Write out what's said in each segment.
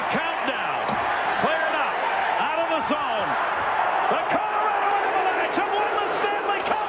the countdown. Cleared up. Out of the zone. The Colorado Avalanche have won the Stanley Cup.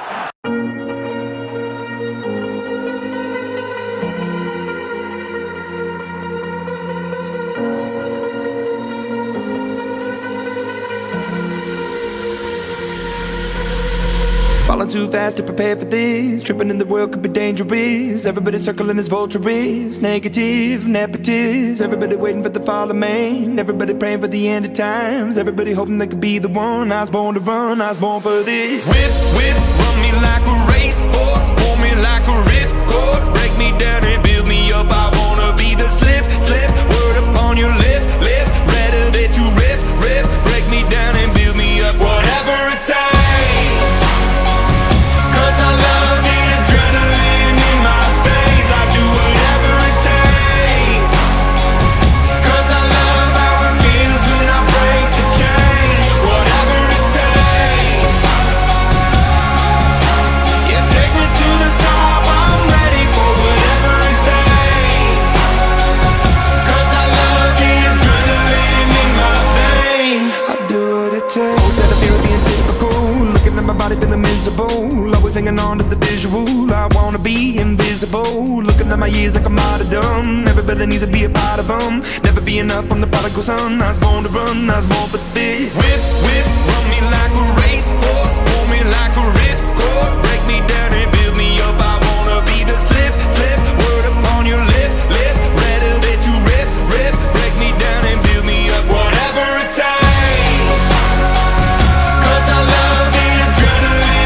Falling too fast to prepare for this. Tripping in the world could be dangerous. Everybody circling as vultures. Negative, nepotist. Everybody waiting for the fall of man. Everybody praying for the end of times. Everybody hoping they could be the one. I was born to run, I was born for this. Whip, whip, run me like a racehorse. Pull me like a ripcord. Break me down and build me up. I wanna be the slip, slip. Word upon your lip, lip. Rather that you rip, rip. Break me down and build me up. Whatever it takes. Always hanging on to the visual. I wanna be invisible. Looking at my years like I'm out of dumb. Everybody needs to be a part of them. Never be enough from the prodigal son. I was born to run, I was born for this. Whip, whip, run me like a racehorse. Pull me like a ripcord. Break me down and build me up. I wanna be the slip, slip. Word upon your lip, lip. Rather that you rip, rip. Break me down and build me up. Whatever it takes. 'Cause I love the adrenaline.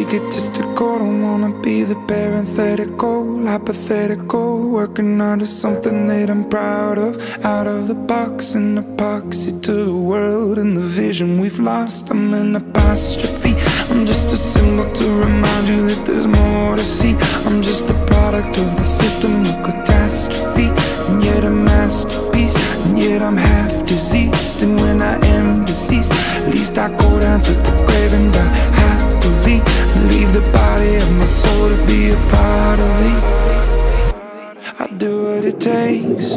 Egotistical, don't wanna be the parenthetical, hypothetical, working on to something that I'm proud of. Out of the box, an epoxy to the world and the vision we've lost. I'm an apostrophe, I'm just a symbol to remind you that there's more to see. I'm just a product of the system of catastrophe, and yet a masterpiece, and yet I'm half diseased. And when I am deceased, at least I go down to the grave and die happily. Leave the body of my soul to be a part of me. I do what it takes.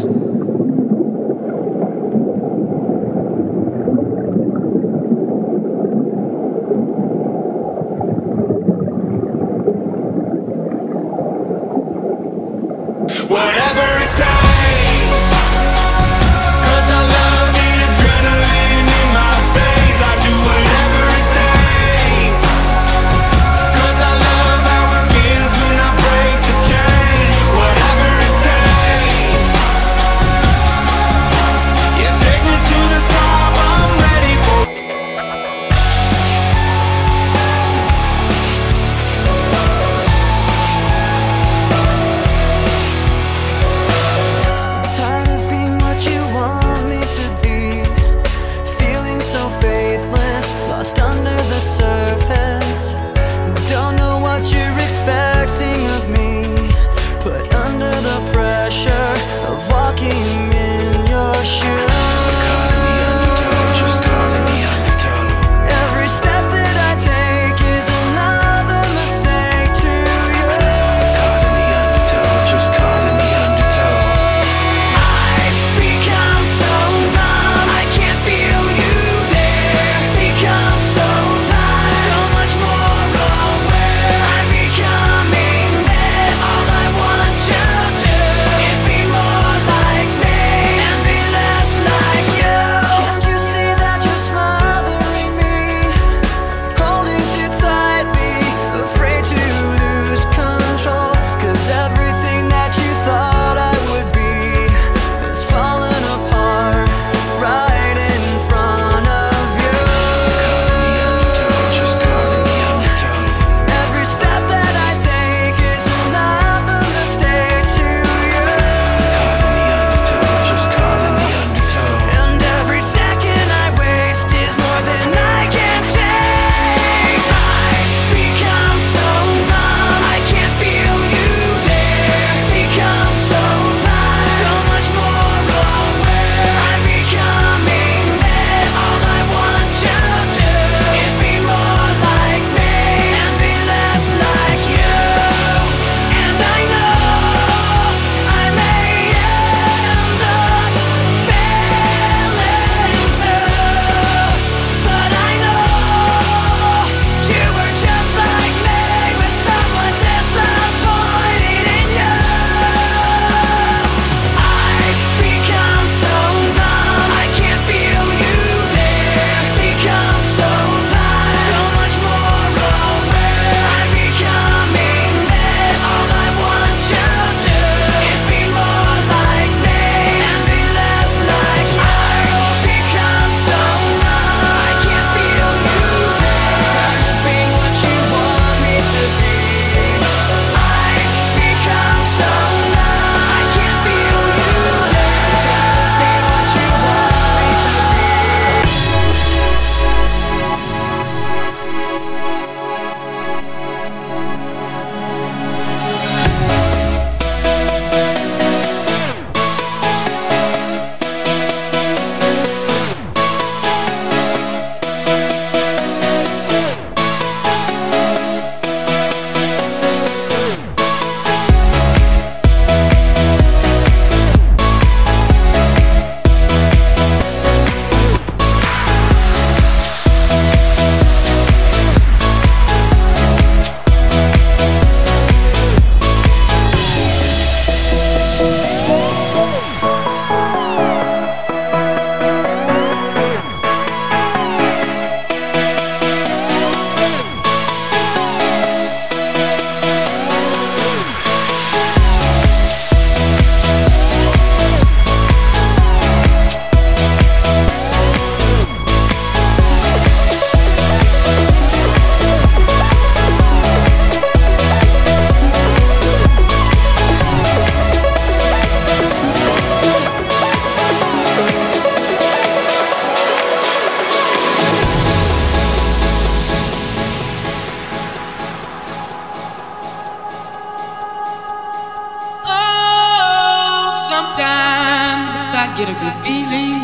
get a good feeling,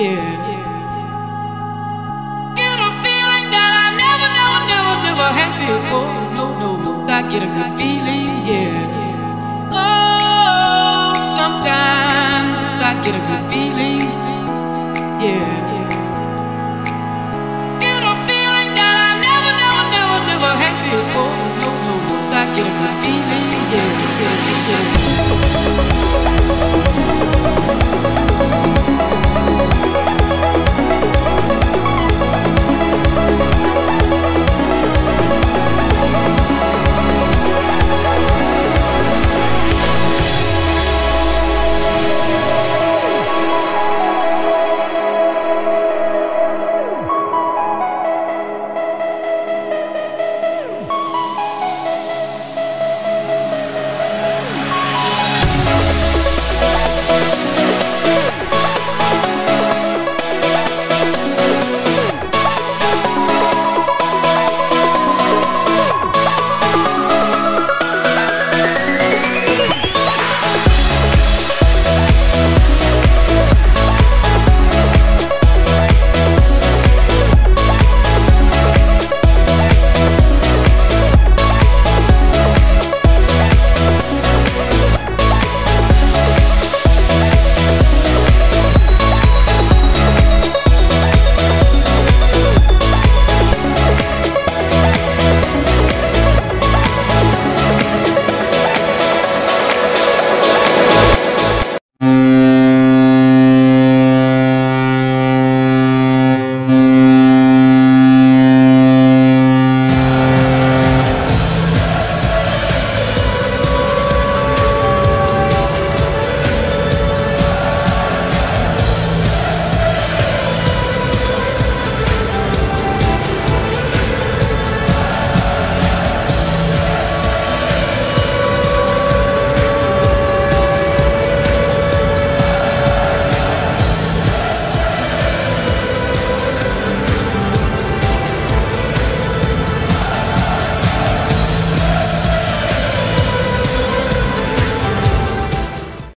yeah. Get a feeling that I never, never, never, never had before. No, no, no, I get a good feeling, yeah. Oh, sometimes I get a good feeling, yeah.